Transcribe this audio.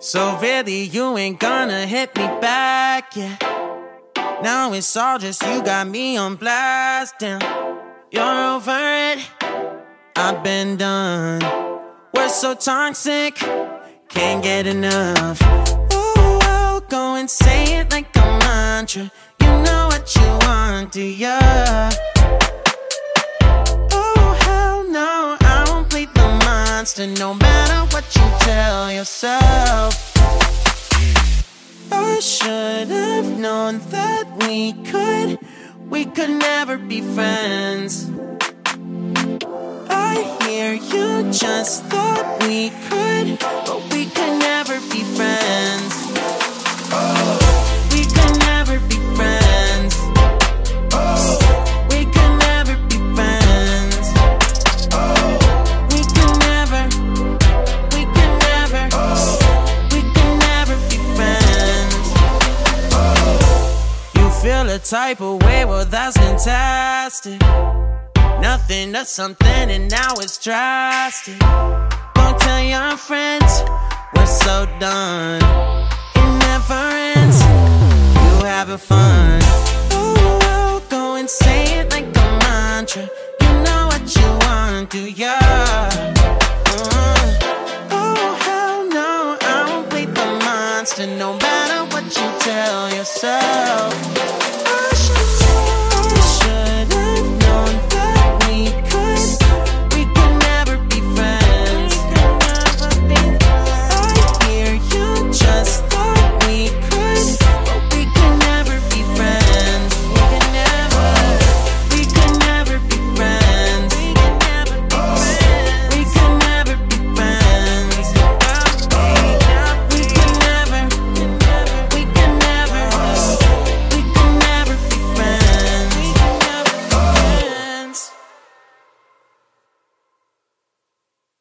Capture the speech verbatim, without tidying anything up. So really you ain't gonna hit me back, yeah. Now it's all just you got me on blast, damn. You're over it, I've been done. We're so toxic, can't get enough. Ooh, I'll go and say it like a mantra. You know what you want, do ya? Oh, hell no, I won't play the monster, no matter what you tell yourself. I should've known that we could We could never be friends. I hear you just thought we could, but we could never be friends. Oh. We could never be friends. Oh. We could never be friends. Oh. We could never, we could never, oh. We could never be friends. Oh. You feel a type of way, well that's fantastic. Nothing to something and now it's drastic. Don't tell your friends, we're so done. It never ends, you having fun. Ooh, I'll go and say it like a mantra. You know what you want, do ya? Uh, oh, hell no, I won't play the monster, no matter what you tell yourself.